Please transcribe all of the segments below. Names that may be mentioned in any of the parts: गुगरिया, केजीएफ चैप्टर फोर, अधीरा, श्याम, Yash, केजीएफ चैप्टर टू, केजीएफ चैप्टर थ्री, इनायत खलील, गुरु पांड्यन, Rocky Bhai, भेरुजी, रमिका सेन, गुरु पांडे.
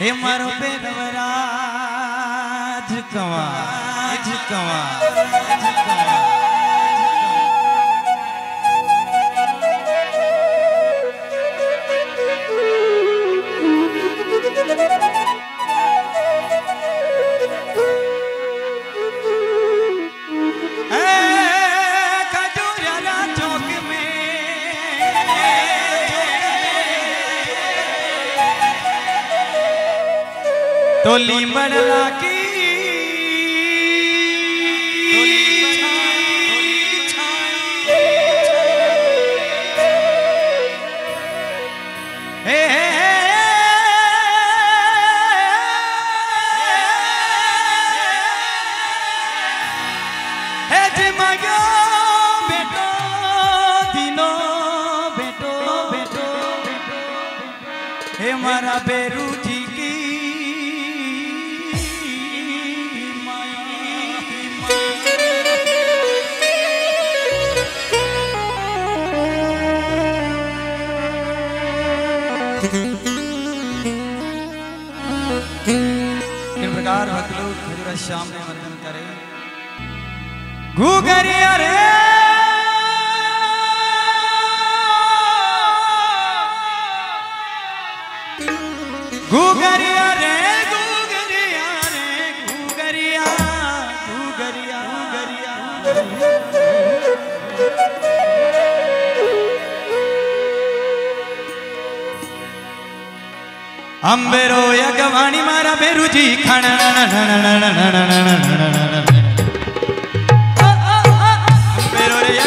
हे मारो बेनवरा झुकवा झुकवा झुकवा टोली मरला की श्याम ने वर्णन करे गुगरिया रे गुगरिया रे गुगरिया रे गुगरिया गुगरिया गुगरिया अंबेरो यगवाणी मारा भेरुजी खण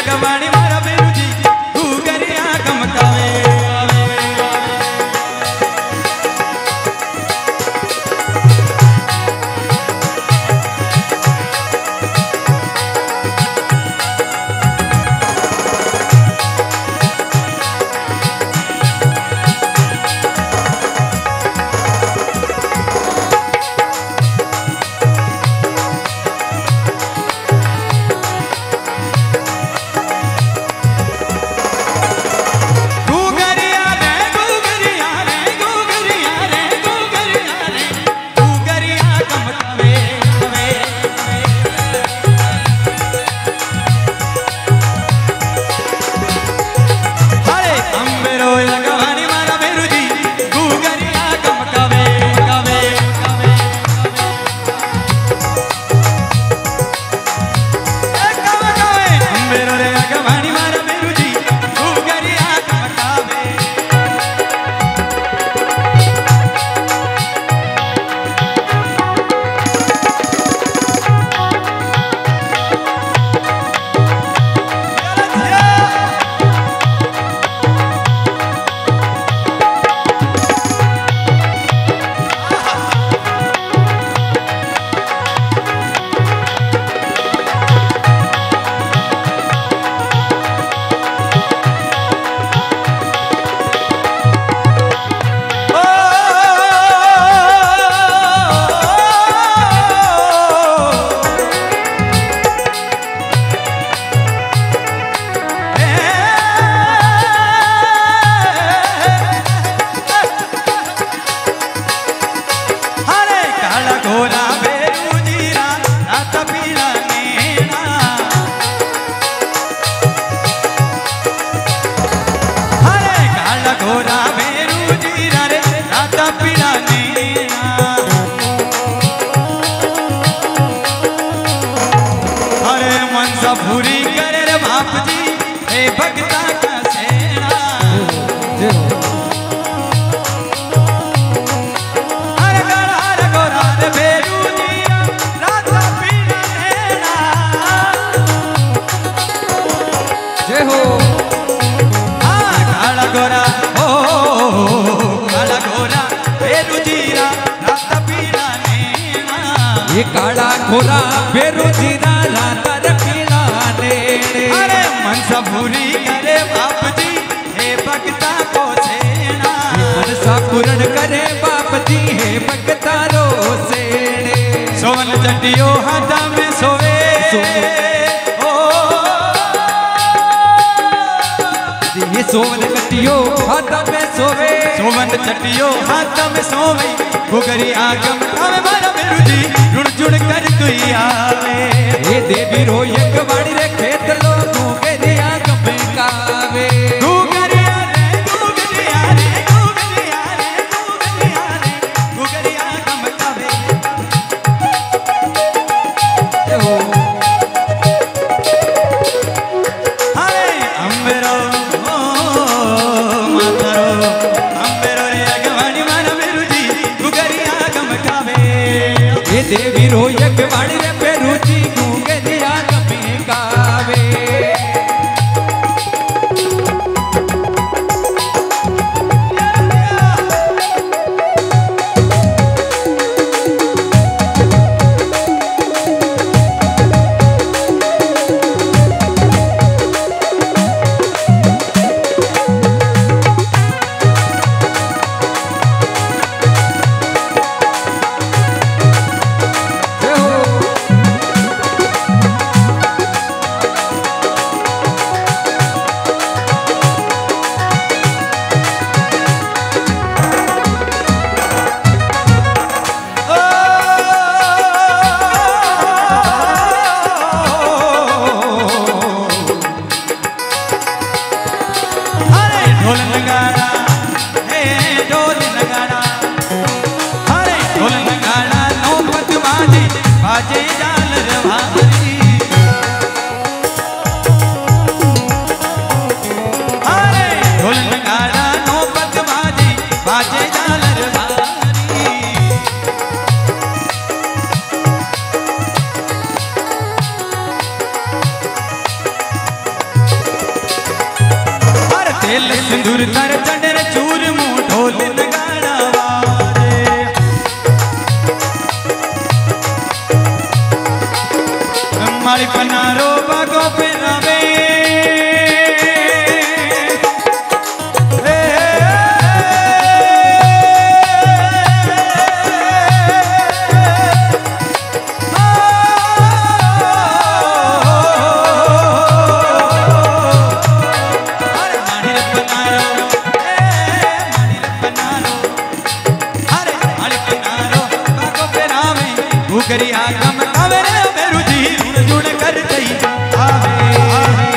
गवाणी मारा भेरुजी गुगरिया गमकावे सोवन छटियो हाथ में सोवे, सोवंत छटियो हाथ में सोवे, गुगरिया गम आवे मारा भेरुजी जुड़ जुड़ कर तुई आवे। ये देवी रो एक बाड़ी रे खेत लो गुगरिया गम कावे। देवी रो एक बाड़ी रे भेरुजी गुगरिया गम गावे। सिंदूर तर चंडर चूर मुँह ढोल नगाड़ा वारे। मारी पनारो बागो पे नवे गुगरिया गम गावे रे भेरुजी जुड़ जुड़ कर तुई आवे।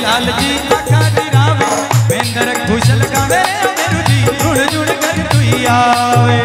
लाल जी आखा दी रावे भेंदर घुसल गावे भेरुजी जुड़ जुड़ कर तुई आवे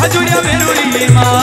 खजूरिया भेरुजी माँ।